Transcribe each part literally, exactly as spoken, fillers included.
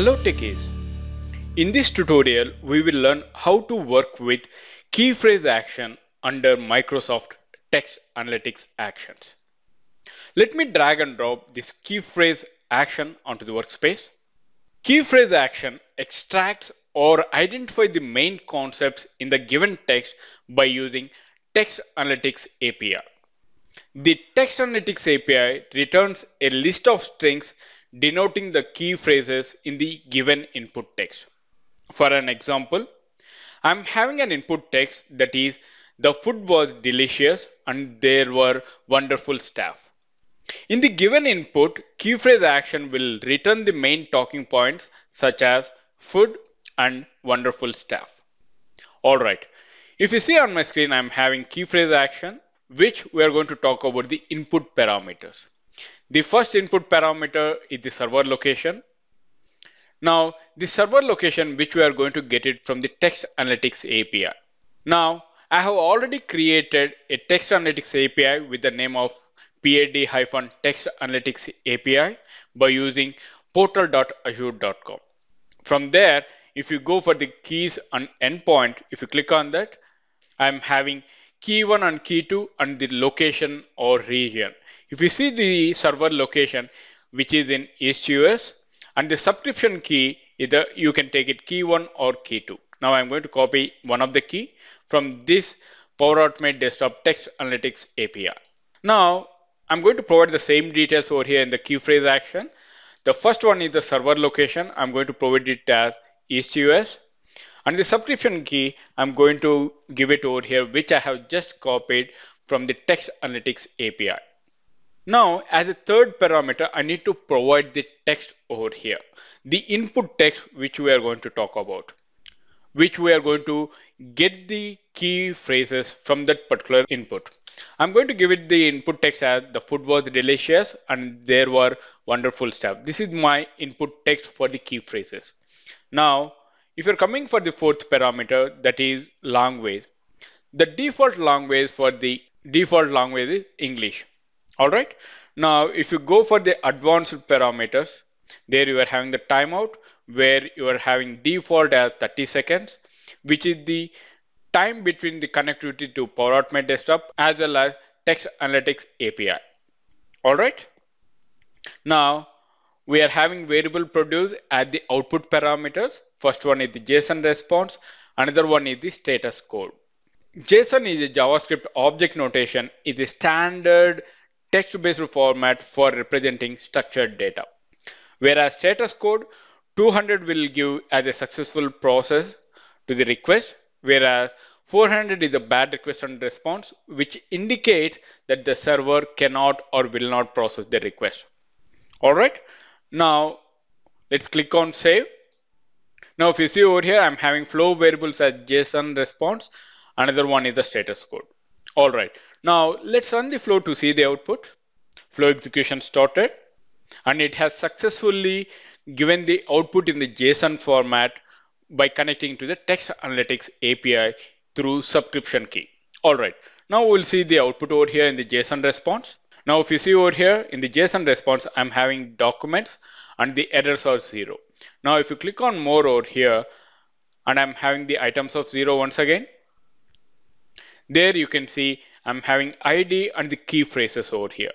Hello Techies! In this tutorial, we will learn how to work with key phrase action under Microsoft Text Analytics Actions. Let me drag and drop this key phrase action onto the workspace. Key phrase action extracts or identifies the main concepts in the given text by using Text Analytics A P I. The Text Analytics A P I returns a list of strings denoting the key phrases in the given input text. For an example, I'm having an input text that is, the food was delicious and there were wonderful staff. In the given input, key phrase action will return the main talking points such as food and wonderful staff. Alright, if you see on my screen, I'm having key phrase action, which we are going to talk about the input parameters. The first input parameter is the server location. Now, the server location, which we are going to get it from the Text Analytics A P I. Now, I have already created a Text Analytics A P I with the name of pad-text analytics A P I by using portal dot azure dot com. From there, if you go for the keys and endpoint, if you click on that, I'm having key one and key two and the location or region. If you see the server location, which is in East U S, and the subscription key, either you can take it key one or key two. Now I'm going to copy one of the key from this Power Automate Desktop Text Analytics A P I. Now I'm going to provide the same details over here in the key phrase action. The first one is the server location. I'm going to provide it as East U S, and the subscription key, I'm going to give it over here, which I have just copied from the Text Analytics A P I. Now, as a third parameter, I need to provide the text over here, the input text, which we are going to talk about, which we are going to get the key phrases from that particular input. I'm going to give it the input text as the food was delicious and there were wonderful staff. This is my input text for the key phrases. Now, if you're coming for the fourth parameter, that is language, the default language for the default language is English. All right. Now, if you go for the advanced parameters, there you are having the timeout where you are having default as thirty seconds, which is the time between the connectivity to Power Automate Desktop as well as Text Analytics A P I. All right. Now, we are having variable produced at the output parameters. First one is the JSON response. Another one is the status code. JSON is a JavaScript Object Notation, is a standard text-based format for representing structured data. Whereas status code, two hundred will give as a successful process to the request, whereas four hundred is a bad request and response, which indicates that the server cannot or will not process the request. All right, now let's click on save. Now, if you see over here, I'm having flow variables as JSON response. Another one is the status code. All right. Now let's run the flow to see the output. Flow execution started and it has successfully given the output in the JSON format by connecting to the Text Analytics A P I through subscription key. All right, now we'll see the output over here in the JSON response. Now if you see over here in the JSON response, I'm having documents and the errors are zero. Now if you click on more over here and I'm having the items of zero once again, there you can see I'm having I D and the key phrases over here.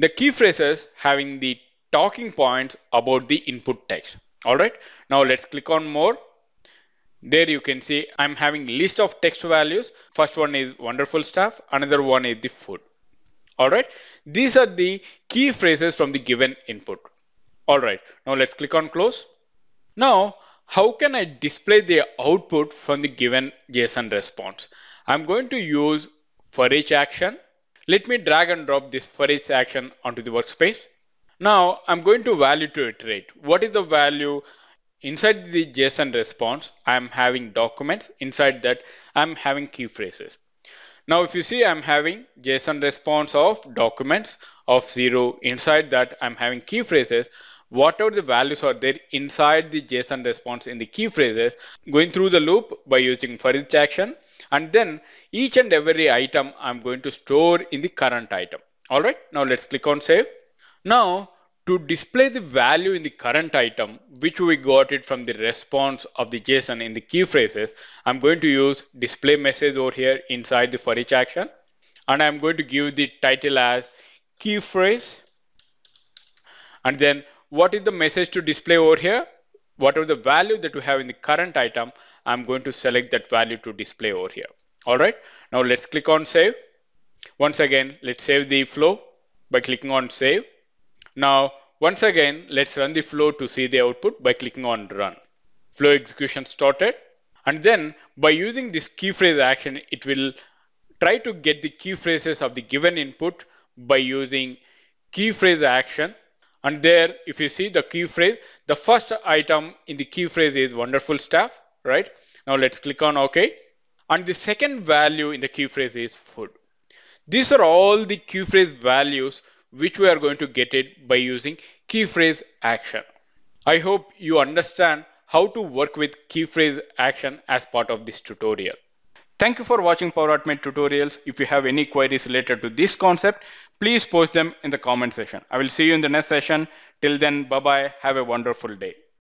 The key phrases having the talking points about the input text. All right, now let's click on more. There you can see I'm having list of text values. First one is wonderful staff. Another one is the food. All right, these are the key phrases from the given input. All right, now let's click on close. Now, how can I display the output from the given JSON response? I'm going to use for each action. Let me drag and drop this for each action onto the workspace. Now I'm going to value to iterate. What is the value inside the JSON response? I'm having documents. Inside that, I'm having key phrases. Now, if you see, I'm having JSON response of documents of zero. Inside that, I'm having key phrases. Whatever the values are there inside the JSON response in the key phrases, going through the loop by using for each action. And then each and every item I'm going to store in the current item. All right, now let's click on save. Now to display the value in the current item, which we got it from the response of the JSON in the key phrases, I'm going to use display message over here inside the for each action. And I'm going to give the title as key phrase. And then what is the message to display over here? Whatever the value that we have in the current item, I'm going to select that value to display over here. All right, now let's click on save. Once again, let's save the flow by clicking on save. Now, once again, let's run the flow to see the output by clicking on run. Flow execution started. And then by using this key phrase action, it will try to get the key phrases of the given input by using key phrase action. And there, if you see the key phrase, the first item in the key phrase is wonderful staff, right? Now let's click on OK. And the second value in the key phrase is food. These are all the key phrase values which we are going to get it by using key phrase action. I hope you understand how to work with key phrase action as part of this tutorial. Thank you for watching Power Automate tutorials. If you have any queries related to this concept, please post them in the comment section. I will see you in the next session. Till then, bye-bye. Have a wonderful day.